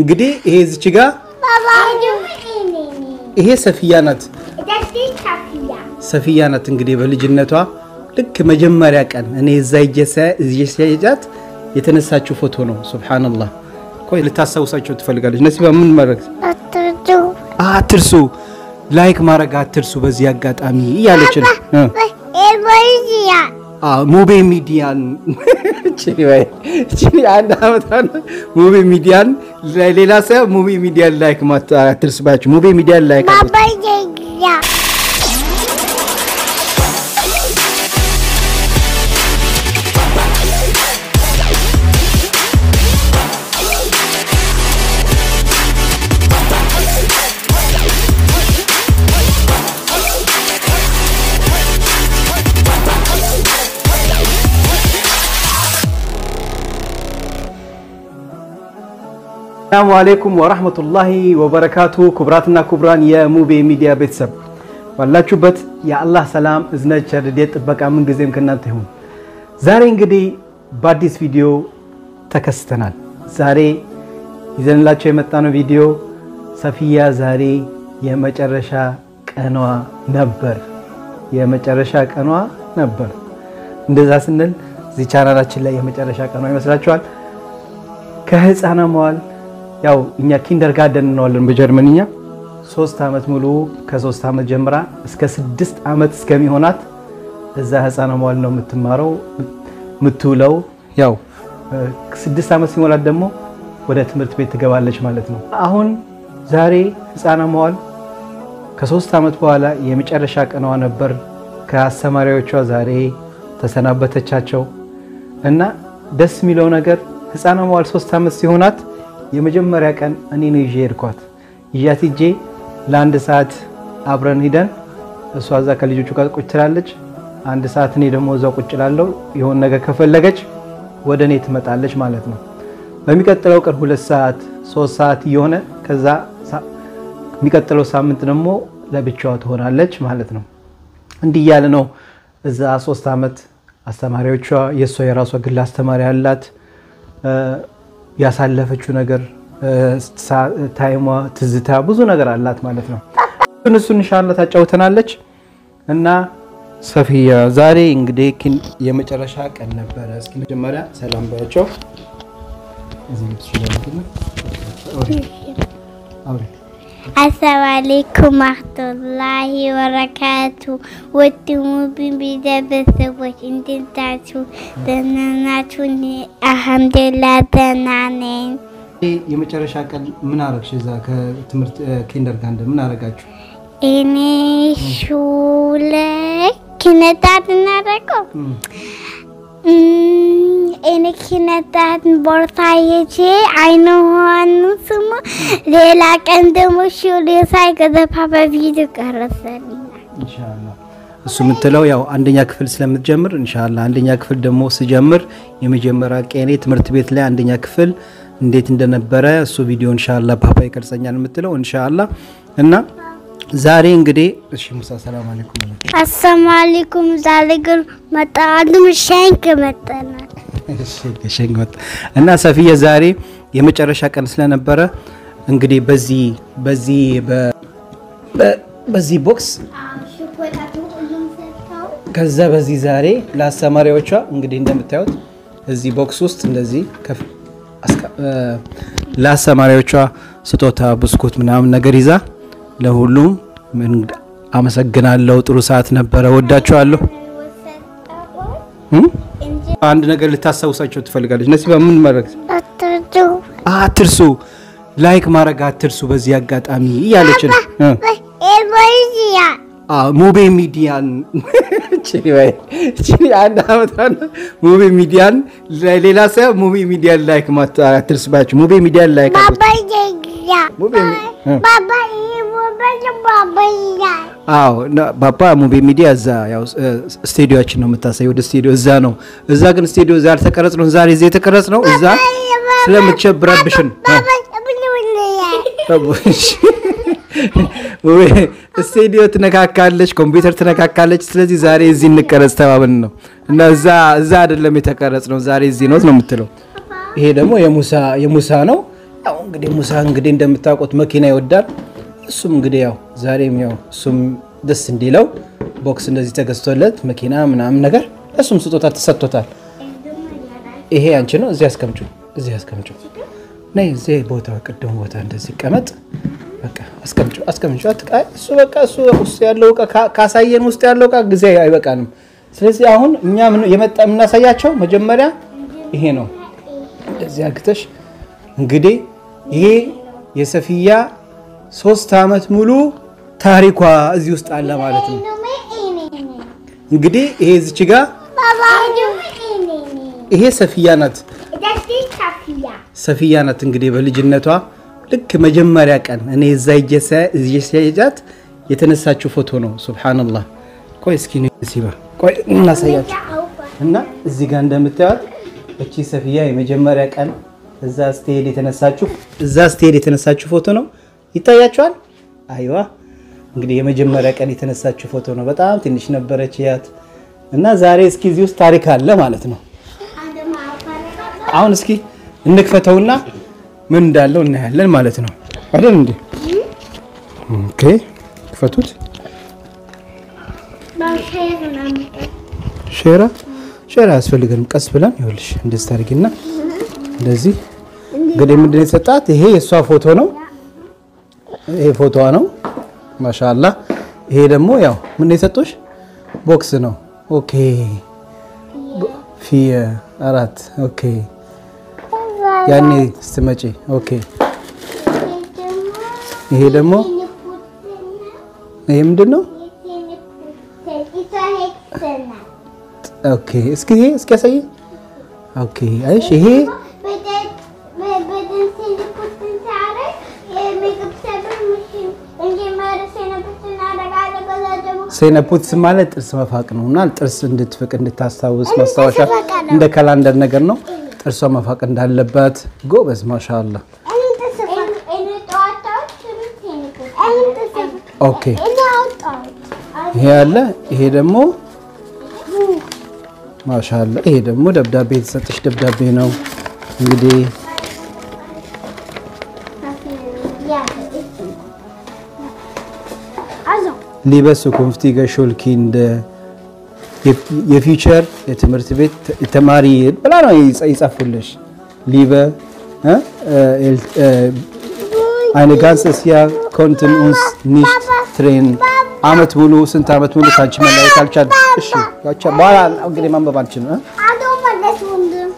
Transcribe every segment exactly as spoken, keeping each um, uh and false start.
እንግዲህ ይሄ እዚች ጋር ይሄ ሰፊያ ናት ሰፊያ ናት እንግዲህ በልጅነቷ ልክ መጀመሪያ ቀን እኔ እዛይጀሰ እዚጀሰያት የተነሳችሁ ፎቶ ነው ሱብሃንአላህ ቆይ ልታሳውሳችሁ ትፈልጋለች ነሲባ ምን ማረክ አትርሱ አትርሱ ላይክ ማረጋ አትርሱ በዚህ አጋጣሚ ይያለች ነው ኤልሞጂያ አ ሙቤ ሚዲያን ቺሪባይ ቺሪ አንድ አመታን ሙቤ ሚዲያን ሌላ ሰው ሙቤ ሚዲያን ላይክ ማትርሱባችሁ ሙቤ ሚዲያን ላይክ ባባያ السلام عليكم ورحمة الله وبركاته كبراتنا كبران يا موبي ميديا بيتسب والله شبت يا الله سلام إذنك شرديت بك عمن قزيم كناتهم زاري انقدي بعد ديس فيديو تكستنال زاري إذن الله شمتانو فيديو صفية زاري يا مجرشا كأنوا نبر يا مجرشا كأنوا نبر اندزا سنن زي چانا راتشلا يا مجرشا كأنوا يمسلا شوال كهز أنا موال ያው እኛ ኪንደርጋርደን ነው አለን በጀርመንኛ ሶስት አመት ሙሉ ከሶስት አመት ጀምራ እስከ ስድስት አመት እስከሚሆናት እዛ ህፃና መዋል ነው የምትማረው የምትውለው ያው ስድስት አመት ሲሞላት ደግሞ ወደ ትምህርት ቤት ትገባለች ማለት ነው አሁን ዛሬ ህፃና መዋል ከሶስት አመት በኋላ የመጨረሻ ቀንዋ ነበር ከአስተማሪዎቿ ዛሬ ተሰናበተቻቸው እና ደስ የሚለው ነገር ህፃና መዋል ሶስት አመት ሲሆናት የመጀመሪያ ቀን እኔ ነው ጄርኳት ያቲጄ ለአንድ ሰዓት አብረን ሄደን እሷ አዛ ከልጆቹ ጋር ቁጭ ትላለች አንድ ሰዓት እኔ ደሞ እዛ ቁጭ ላለው ይሁን ነገር ከፈለገች ወደኔ ትመጣለች ማለት ነው በሚቀጥለው ቀን ሁለት ሰዓት ሶስት ሰዓት ይሆነ ከዛ ሚቀጥለው ሳምንት ደሞ ለብቻዋ ትሆናለች ማለት ነው እንዲህ ያለ ነው እዛ ሶስት አመት አስተማሪዎቿ የሷ የራሷ ግል አስተማሪ ያላት ያሳለፈችው ነገር ታይማ ትዝታ ብዙ ነገር አላት ማለት ነው እነሱ ኢንሻአላህ ታጫውተናለች እና ሰፊያ ዛሬ እንግዲህ የመጨረሻ ቀን ነበር እስኪ መጀመሪያ ሰላም ባያቸው እዚህ ትችላላችሁ ኦኬ አውሪ السلام عليكم ورحمة الله وبركاته وتموب بيدا بسوات انتن تاتو دناناتوني الحمد لله دنانين የመጨረሻ ቀን ምን አረክሽ እዛ ከትምርት ኪንደርጋርደን ምን አረጋችሁ እኔ ሹለ ኪነታትን አረጋው Ene kinata borthaye che aino anusum lela kandemo shule sai kada papa video karasani inshallah እሱ ምትለው ያው አንደኛ ክፍል ስለምትጀምር ኢንሻአላህ አንደኛ ክፍል ደሞ ሲጀምር የመጀመሪያ ቀኔ ትምርት ቤት ላይ አንደኛ ክፍል እንዴት እንደነበረ እሱ ቪዲዮ ኢንሻአላህ ፓፓ ይቀርጸኛል ምትለው ኢንሻአላህ እና ዛሬ እንግዲህ እሺ ሙሳ ሰላም አለይኩም አሰላሙ አለይኩም ዛለግር መጣንም ሸንክ መጣና እሺ ከሸንክት እና ሰፊያ ዛሬ የመጨረሻ ቀን ስለነበረ እንግዲህ በዚህ በዚህ በዚህ ቦክስ ከዛ በዚህ ዛሬ ላስተማሪዎቿ እንግዲህ እንደምታዩት እዚህ ቦክስ ውስጥ እንደዚህ ላስተማሪዎቿ ስጦታ ብስኩት ምናምን ነገር ይዛ ለሁሉም ምን አመሰግናለሁ ጥሩ ሰዓት ነበር ወዳችኋለሁ አንድ ነገር ልታሳውሳችሁ ትፈልጋለች ነሲባ ምን ማረክ አትርሱ አትርሱ ላይክ ማረጋ አትርሱ በዚህ አጋጣሚ ይያለች ነው ኤልሞጂያ አ ሙቤ ሚዲያን ቺሪባይ ቺሪ አንድ አመታን ሙቤ ሚዲያን ሌላ ሰው ሙቤ ሚዲያን ላይክ ማትርሱባችሁ ሙቤ ሚዲያን ላይክ ባባያ ሙቤ ባባያ አው ባባ ሙቤ ሚዲያ ዛ ያው ስቱዲዮችን ነው መታሰየው ደ ስቱዲዮ ዛ ነው እዛ ግን ስቱዲዮ ዛ ተቀረጽ ነው ዛሬ ዘይ ተቀረጽ ነው እዛ ስለምትቸብራብሽን ወይ ስቱዲዮ ተነካካለች ኮምፒውተር ተነካካለች ስለዚህ ዛሬ እዚህ እንቀረጽ ተባብን ነው እና እዛ እዛ አይደለም የተቀረጽ ነው ዛሬ እዚህ ነው ነው የምትለው ይሄ ደግሞ የሙሳ የሙሳ ነው Aung gede musang gede indah metaukot makinai odar sum gede yau zarim yau sum das sendilau box sendiri kita gastolat makinai menam nagar sum satu total satu total. Eh anjeno zias kamju zias kamju. Nai zias botol kedong botan dasi kamat. Maka askamju askamju atuk ay suka suka usia loka kasaian usia loka zias ay bakanum. Selesai ahun, niya menu, yemet amna saya ciao, macam mana? Iheno. Ziarkitash, gede, ye, ye Safia, sos tamat mulu, tarikwa aziust Allah malatum. Gede, eh ziciga? Baba, eh Safia nat. Safia. Safia nat gede beli jennetwa, lek macam mana kan? Ane zajjasa, zajjasajat, yetenasa cufotono, Subhanallah. Kau iskini siapa? Quite nasayat. Nah, ziganda meter, beci Safia, mejamarek an, zastiri di tanah sacu, zastiri di tanah sacu foto no, itu ya cuan, aywa, gede mejamarek an di tanah sacu foto no, betam, tinis nabbaraciat, nah zari ski zius tarikal, la malat no. Aun ski, indek fatahuna, mendalon nah, la malat no, ada nanti. Okay, fatut. شيرة شيرة أسفل قلم كسبلان يقولش عندي ستارجينا دزي قديم الدنيا ستات هي سوا فوتونا هي فوتوانا ما شاء الله هي دمو ياو من يستوش بوكسنا أوكي في أرات أوكي يعني استمتعي أوكي هي دمو هي مدنو Okay, is it? Is it right? Okay, I see. But then, but then, see the person there. He makeup seven machine. And he made see the person there. I got the job. See the person there. It is not faking. No, it is not faking. It is not faking. In the calendar, no, it is not faking. The lebat go, but mashallah. Okay. Here, here the mo. ما شاء الله إيه ده مو دبدة بين ستش دبدة بينه ودي لباسكم في تيجا شو الكين ده يفيتشر يتمرتبط التمارين بلا أنا يس يسافلش لبا ها أنا جالس أسيا كونتن أنس نيش ترين عمت بولو سنت عمت بولو كانش ملاك كالشاد إيشي كالشاد باران أو غير ما ببانشين ها؟ أدو ما دسوندو.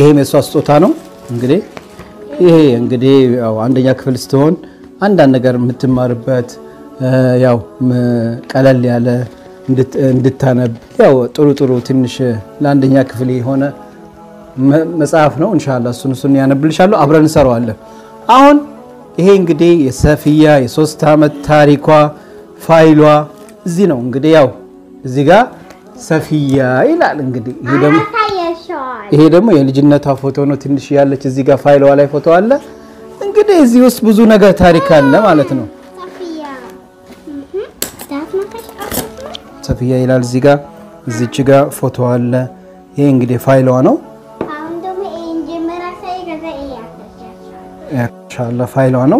إيه مسواس توتانو؟ إنغري؟ إيه إنغري أو عند ياكفلستون عند النجار متمربات ياو كلال على ندت ندتانب ياو ترو ترو تنش لعند ياكفلي هنا مسافنا إن شاء الله سون سوني أنا بلش على أبرن سروا على. أون ይሄ እንግዲህ የሰፊያ የሶስት አመት ታሪኳ ፋይሏ እዚ ነው እንግዲህ ያው እዚ ጋር ሰፊያ ይላል እንግዲህ ይሄ ደግሞ ይሄ ደግሞ የልጅነቷ ፎቶ ነው ትንሽ ያለች እዚ ጋር ፋይሏ ላይ ፎቶ አለ እንግዲህ እዚ ውስጥ ብዙ ነገር ታሪክ አለ ማለት ነው ሰፊያ ሰፊያ ይላል እዚ ጋር እዚች ጋር ፎቶ አለ ይሄ እንግዲህ ፋይሏ ነው Inshallah, file ano.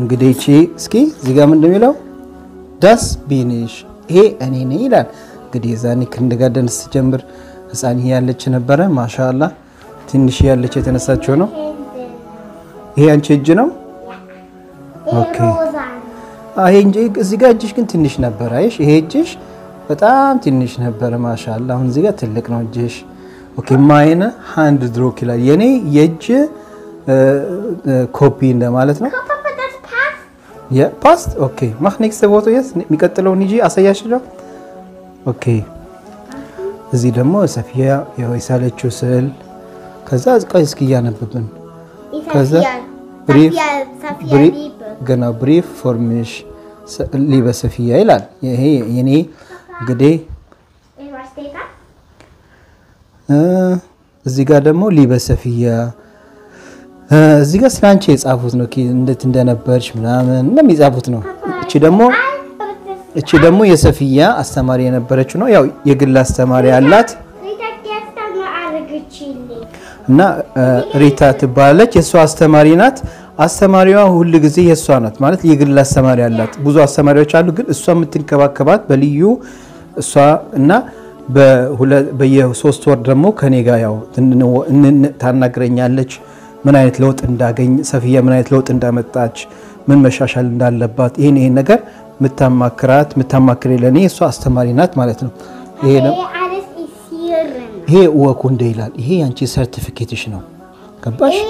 Gede ski ziga mende milo. Das binish. He ani ni ilan. Gede zani kandega dan sejember. Zani ya lecchen bara. Masha Allah. Tinish ya lecchen tanasa chono. He anche jono. Okay. Ah he ziga jishkin tinish na bara. Ish he jish. Batam tinish na bara. Masha Allah. Hun ziga tilek no jish. Okay. Maina hand draw kila. Yani yej. Copy in the mallet. Yeah, past. Okay. Mach next the water, yes. Mikataloniji, Asayashiro. Okay. Zidamo, Safia, Yoisale Chusel, Kazaz Kaiskiana Pupin. Kazaz, brief, brief, gonna brief for Mish Liva Safia Elan. Yea, yea, good day. Zigadamo, Liva Safia. Ziga Sanchez, I was looking at the birch, Madame, Namis Abutno. Chidamo, Chidamo, Yesafia, Astamariana Bertuno, Yagilla Samaria Lat. نا ریتا تباله که سو استمارینات استماریا هول گزیه سوانت مالت یکل استماریالات بزو استماریا چالو گل سوام تن کباب کباب بلیو سوا نا به هول به یه سوست وردمو کنیگایاو تن نن تان نگرینیالچ منایت لوت انداعین سفیه منایت لوت اندامت تاج من مشاشال اندال لبات این این نگر متماکرات متماکریلانی سو استمارینات مالت این هي هو كونديلال هي انتي سيرتيفيكيتيشن ነው ገባሽ ይሄ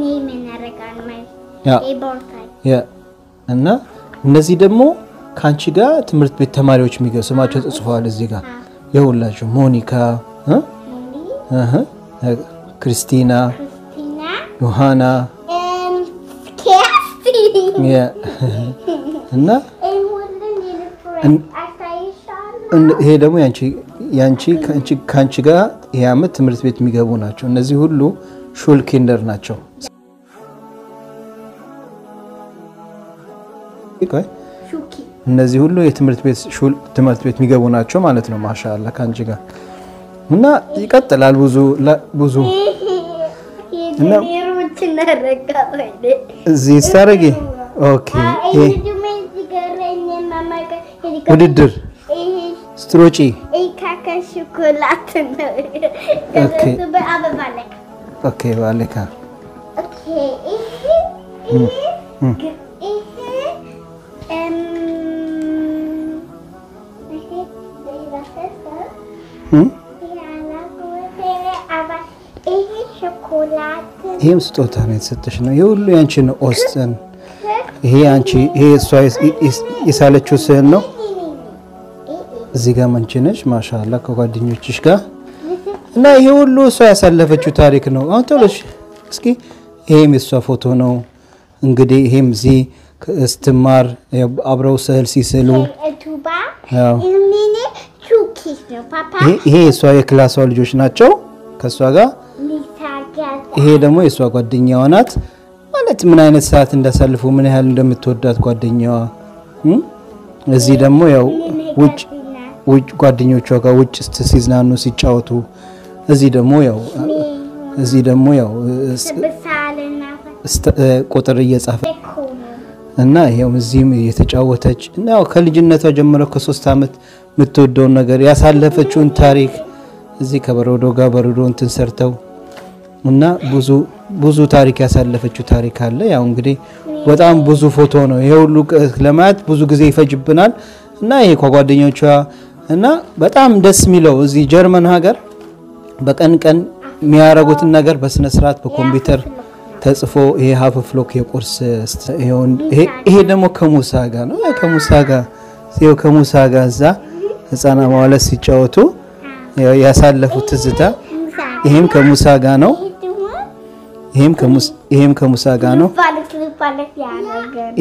ነይ መናረጋን ማለት ይሄ ቦርካይ ያ እና እነዚህ ደግሞ ካንቺ ጋር ትምርት ቤት ተማሪዎች የሚገስማቸው ተጽፈዋል እዚህ ጋር ይሁላችሁ ሞኒካ እ እህ ክርስቲና ክርስቲና ዮሃና እም ከፍቲ ያ እና ይሄ ደግሞ ያንቺ ያንቺ ካንቺ ካንቺ ጋር ያመት ትምርት ቤት የሚገቡ ናቸው እነዚህ ሁሉ ሹል ኪንደር ናቸው ይቆይ ሹኪ እነዚህ ሁሉ የትምርት ቤት ሹል ትምርት ቤት የሚገቡ ናቸው ማለት ነው ማሻአላ ካንቺ ጋር እና ይቀጥላል ብዙ ብዙ እና ይሩት ነረጋ ወይኔ እዚህ ታረጊ ኦኬ ውድድር ስትሮጪ Chocolate. Okay. Okay, Valika. Okay. Mm. Mm. Um. Him stotan is station. You lunch in Austin. He and she is twice is is a little no. زیگا منچنش ماشاءالله کوچکی نیوچیش که نه یه ولو سعی ساله و چطوری کنه آن تولش اسکی هم است فوتونو انگاری هم زی استمر ابرو سهل سیسلو توبا این منی چوکیش نه پاپا هی سعی کلاس ولی جوش ناتشو کسواگا هی دمو اسواگا دنیا آنات آنات من این ساعت اند ساله و من هال دم تودات کو دنیا زی دمو یا وچ which ጓደኞቿ ጋር which ሲዝናኑ ሲጫወቱ እዚህ ደሞ ያው እዚህ ደሞ ያው ቁጥር እየጻፈ እና ያው እዚህም እየተጫወተች እና ያው ከልጅነቷ ጀምሮ ከ3 አመት የምትወደው ነገር ያሳለፈችውን ታሪክ እዚህ ከበረዶ ጋር በረዶን ተሰርተው እና ብዙ ብዙ ታሪክ ያሳለፈችው ታሪክ አለ ያው እንግዲህ በጣም ብዙ ፎቶ ነው ይሄ ሁሉ ለማየት ብዙ ጊዜ ይፈጅብናል እና ይሄ ጓደኞቿ እና በጣም ደስ የሚለው እዚ ጀርመን ሀገር በቀን ቀን የሚያረጉት ነገር በስነ ስርዓት በኮምፒውተር ተጽፎ ይሄ ሃፍ ፍሎክ የቁርስ ይሄ ደግሞ ከሙሳ ጋር ነው ከሙሳ ጋር ሲው ከሙሳ ጋር ዛ ህፃና ማዋለ ሲጫወቱ ያሳለፉት ዝታ ይሄም ከሙሳ ጋር ነው ይሄም ከሙሳ ይሄም ከሙሳ ጋር ነው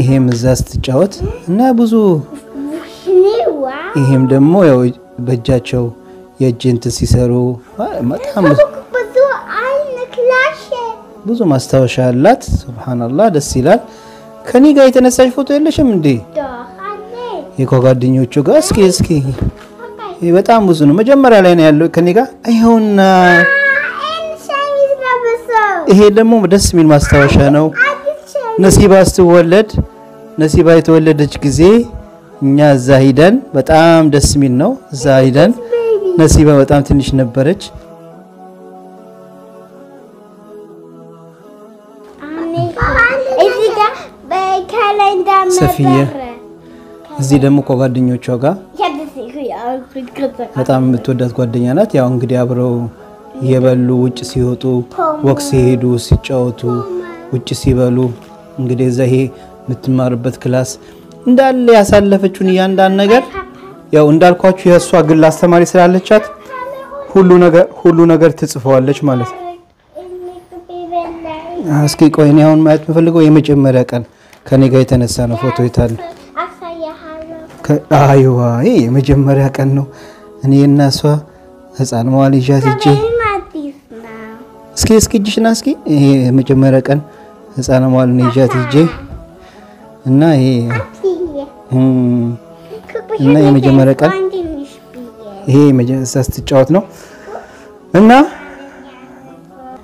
ይሄም እዛ ሲጫወት እና ብዙ ይሄም ደሞ ያው በጃቸው የጀንት ሲሰሩ ማጣም ብዙ አይነ ክላሽ ብዙ ማስተዋሻ አላት Subhanallah ደስ ይላል ከኔ ጋር የተነሳሽ ፎቶ የለሽም እንዴ የጓደኞቹ ጋር እስኪ እስኪ ይሄ በጣም ብዙ ነው መጀመሪያ ላይ ነው ያለው ከኔ ጋር አይሁንና ይሄ ደሞ ደስ የሚል ማስተዋሻ ነው ነሲባስ ተወለድ ነሲባ የተወለደች ጊዜ እኛ ዛሂደን በጣም ደስ የሚል ነው ዛሂደን ነሲባ በጣም ትንሽ ነበረች አሜን እዚህ ጋር በካሌንደር መሰፈር እዚህ ደግሞ ጓደኞቿ ጋር በጣም የምትወዳት ጓደኛ ናት ያው እንግዲህ አብረው የበሉ ውጭ ሲወጡ ወክስ ሄዱ ሲጫወቱ ውጭ ሲበሉ እንግዲህ ዘሄ የምትማርበት ክላስ እንዳለ ያሳለፈችውን ያንዳን ነገር ያው እንዳልኳችሁ የሷ ግል አስተማሪ ስላለቻት ሁሉ ነገር ሁሉ ነገር ተጽፈዋለች ማለት ነው እስኪ ቆይ እኔ አሁን ማለት መፈልገው የመጀመሪያ ቀን ከኔ ጋር የተነሳ ነው ፎቶ ይታል አይዋ ይሄ የመጀመሪያ ቀን ነው እኔ እና እሷ ህፃን መዋል ይዣት እጄ እስኪ እስኪ እጅሽና እስኪ ይሄ የመጀመሪያ ቀን ህፃን መዋል ነው ይዣት እጄ እና ይሄ እና የመጀመሪያ ቀን ይሄ መጀመሪያ ስት ጫወት ነው እና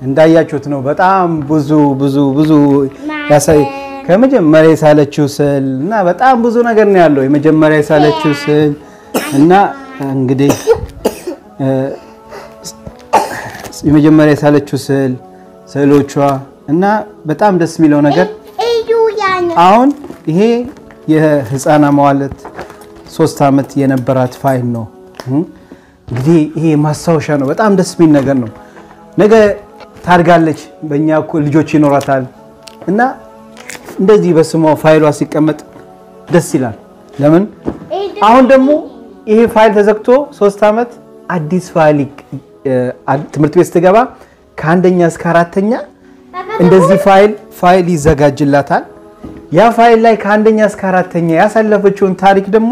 እንዳያችሁት ነው በጣም ብዙ ብዙ ብዙ ያሳይ ከመጀመሪያ ሳለችው ስልና በጣም ብዙ ነገር ነው ያለው የመጀመሪያ ሳለችው ስል እና እንግዲህ የመጀመሪያ ሳለችው ስል ሰሎቿ እና በጣም ደስ የሚለው ነገር አሁን ይሄ የህፃና ማዋለት ሶስት አመት የነበራት ፋይል ነው እንግዲህ ይሄ ማሳውሻ ነው በጣም ደስ የሚል ነገር ነው ነገ ታርጋለች በእኛ እኮ ልጆች ይኖራታል እና እንደዚህ በስሟ ፋይሏ ሲቀመጥ ደስ ይላል ለምን አሁን ደግሞ ይሄ ፋይል ተዘግቶ ሶስት አመት አዲስ ፋይል ትምርት ቤት ተገባ ከአንደኛ እስከ አራተኛ እንደዚህ ፋይል ፋይል ይዘጋጅላታል ያ ፋይል ላይ ከአንደኛ እስከ አራተኛ ያሳለፈችውን ታሪክ ደግሞ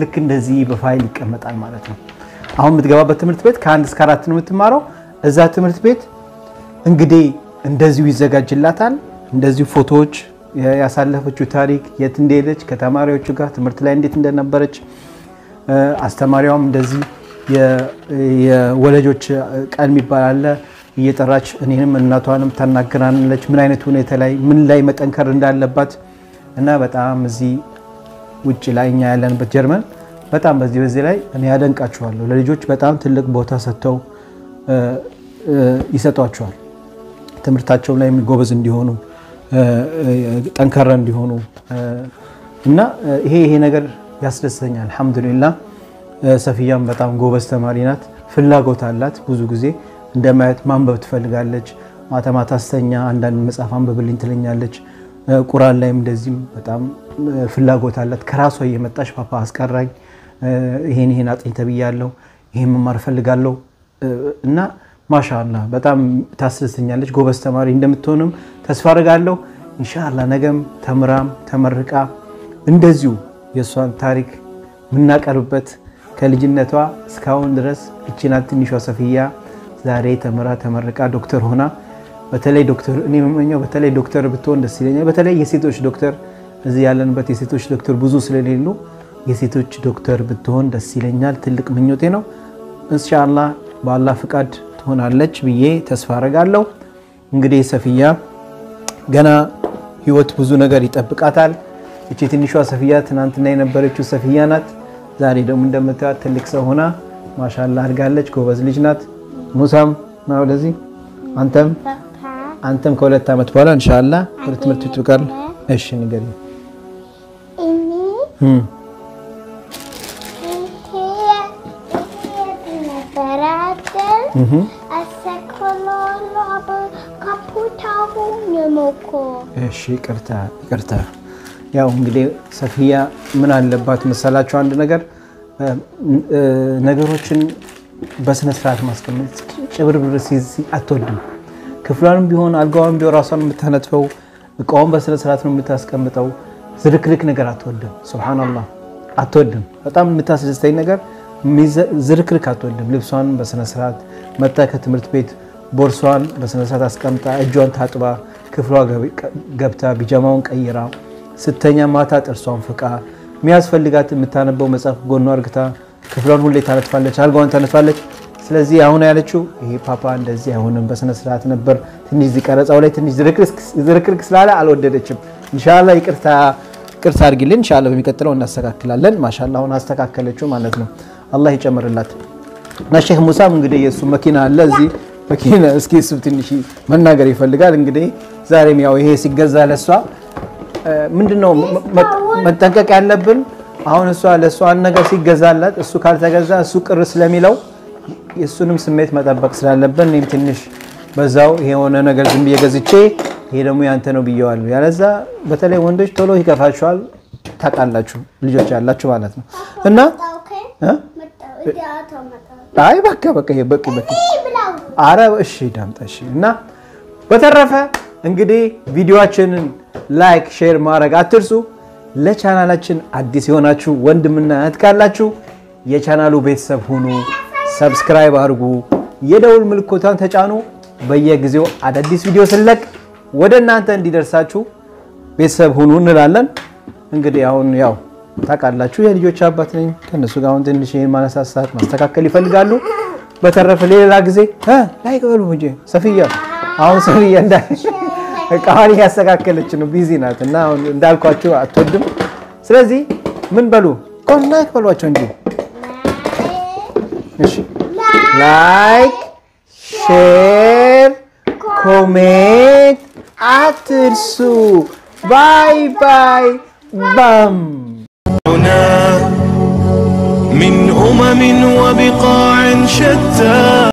ልክ እንደዚህ በፋይል ይቀመጣል ማለት ነው አሁን ምትገባበት ትምርት ቤት ከአንድ እስከ አራት ነው የምትማረው እዛ ትምርት ቤት እንግዲህ እንደዚህ ይዘጋጅላታል እንደዚህ ፎቶዎች ያሳለፈችው ታሪክ የት እንደሄደች ከተማሪዎቹ ጋር ትምርት ላይ እንዴት እንደነበረች አስተማሪዋም እንደዚህ የወለጆች ቃል የሚባላለ እየጠራች እኔንም እናቷንም ተናግራናለች ምን አይነት ሁኔታ ላይ ምን ላይ መጠንከር እንዳለባት እና በጣም እዚ ውጪ ላይኛ ያለንበት ጀርመን በጣም በዚህ በዚህ ላይ እኔ ያደንቃቸዋለሁ ለልጆች በጣም ትልቅ ቦታ ሰጥተው ይሰጣቸዋል ትምርታቸው ላይ የሚጎበዝ እንዲሆኑ ጠንካራ እንዲሆኑ እና ይሄ ይሄ ነገር ያስደስተኛል አልহামዱሊላህ ሰፊያም በጣም ጎበዝ ተማሪ ናት ፍላጎት አላት ብዙ ጊዜ እንደማያት ማንበብ ትፈልጋለች ማተማታስተኛ አንዳንድ መጻፋን በብልኝ ትለኛለች ቁርአን ላይም እንደዚህም በጣም ፍላጎት አላት ከራሷ እየመጣች ፓፓ አስቀራኝ ይሄን ይሄን አጥኝ ተብያለሁ ይሄን መማር ፈልጋለሁ እና ማሻአላ በጣም ታስደስተኛለች ጎበዝ ተማሪ እንደምትሆንም ተስፋ አደርጋለሁ ኢንሻአላ ነገም ተምራም ተመርቃ እንደዚሁ የሷን ታሪክ ምናቀርብበት ከልጅነቷ ስካውን ድረስ እቺናት ትንሿ ሰፊያ ዛሬ ተመራ ተመረቃ ዶክተር ሆና በተለይ ዶክተር እኔ መመኘው በተለይ ዶክተር ብትሆን ደስ ይለኛል በተለይ የሴቶች ዶክተር እዚ ያለንበት የሴቶች ዶክተር ብዙ ስለሌሉ የሴቶች ዶክተር ብትሆን ደስ ይለኛል ትልቅ ምኞቴ ነው ኢንሻአላህ በአላህ ፍቃድ ትሆናለች ብዬ ተስፋ አደርጋለሁ እንግዲህ ሰፊያ ገና ህይወት ብዙ ነገር ይጠብቃታል እቺ ትንሿ ሰፊያ ትናንትና የነበረችው ሰፊያ ናት ዛሬ ደግሞ እንደምታዩት ትልቅ ሰው ሆና ማሻአላ አድጋለች ጎበዝ ልጅ ናት ሙሳም ነው ለዚህ አንተም አንተም ከሁለት አመት በኋላ ኢንሻአላ ወደ ትምህርት ትጥቃል እሺ ንገሪ እኔ እህ እህ አሰኮሎሎ አባ ካፑታው ነሞኮ እሺ ይቅርታ ይቅርታ ያው እንግዲህ ሰፊያ ምን አለባት መሰላችሁ አንድ ነገር ነገሮችን በስነ ስርዓት ማስቀመጥ ጭብርብር ሲዚ አትወድም ክፍሏንም ቢሆን አልጋዋንም ቢሆን ራሷን የምታነጥፈው እቃውን በስነ ስርዓት ነው የምታስቀምጠው ዝርክርክ ነገር አትወድም ሱብሃንአላህ አትወድም በጣም የምታስደስተኝ ነገር ዝርክርክ አትወድም ልብሷን በስነ ስርዓት መጣ ከትምህርት ቤት ቦርሷን በስነ ስርዓት አስቀምጣ እጇን ታጥባ ክፍሏ ገብታ ቢጃማውን ቀይራ ስተኛ ማታ ጥርሷን ፍቃ የሚያስፈልጋት የምታነበው መጽሐፍ ጎን አርግታ ክፍሏን ሁሌ ታነጥፋለች አልጋውን ታነጥፋለች ስለዚህ አሁን ያለችው ይሄ ፓፓ እንደዚህ አይሆንም በስነ ስርዓት ነበር ትንሽ ዝቀረጻው ላይ ትንሽ ዝርክርክ ዝርክርክ ስላለ አልወደደችም ኢንሻአላህ ይቅርታ ይቅርታ አድርግልን ኢንሻአላህ በሚቀጥለው እናስተካክላለን ማሻአላህ አሁን አስተካከለችው ማለት ነው አላህ ይጨምርላት እና ሼህ ሙሳም እንግዲህ የሱ መኪና አለ እዚህ መኪና እስኪ እሱ ትንሽ መናገር ይፈልጋል እንግዲህ ዛሬም ያው ይሄ ሲገዛ ለሷ ምንድነው መጠንቀቅ ያለብን አሁን እሷ ለሷ አንድ ነገር ሲገዛላት እሱ ካልተገዛ እሱ ቅር ስለሚለው እሱንም ስሜት መጠበቅ ስላለብን እኔም ትንሽ በዛው የሆነ ነገር ዝም በየገዝቼ ይሄ ደግሞ ያንተ ነው ብየዋለሁ ያለዛ በተለይ ወንዶች ቶሎ ይከፋቸዋል ታቃላችሁ ልጆች ያላችሁ ማለት ነው እና አይ በቃ በቃ ይሄ በቂ በቂ አረ እሺ ዳምጣሽ እና በተረፈ እንግዲህ ቪዲዮአችንን ላይክ ሼር ማድረግ አትርሱ ለቻናላችን አዲስ የሆናችሁ ወንድምና እህት ካላችሁ የቻናሉ ቤተሰብ ሁኑ ሰብስክራይብ አድርጉ የደውል ምልክቷን ተጫኑ በየጊዜው አዳዲስ ቪዲዮ ስለቅ ወደናንተ እንዲደርሳችሁ ቤተሰብ ሁኑ እንላለን እንግዲህ አሁን ያው ታቃላችሁ የልጆች አባት ነኝ ከነሱ ጋር አሁን ትንሽ ማነሳሳት ማስተካከል ይፈልጋሉ በተረፈ ሌላ ጊዜ እ ላይክ በሉ እንጂ ሰፊያ I'm sorry, and I can't ask a kitchen busy now. Now, and I'll call you. I told them, Srezi, Munbalu, come like or watch on you. Like, share, comment, after so. Bye bye, bum. من أمم وبقاع شتى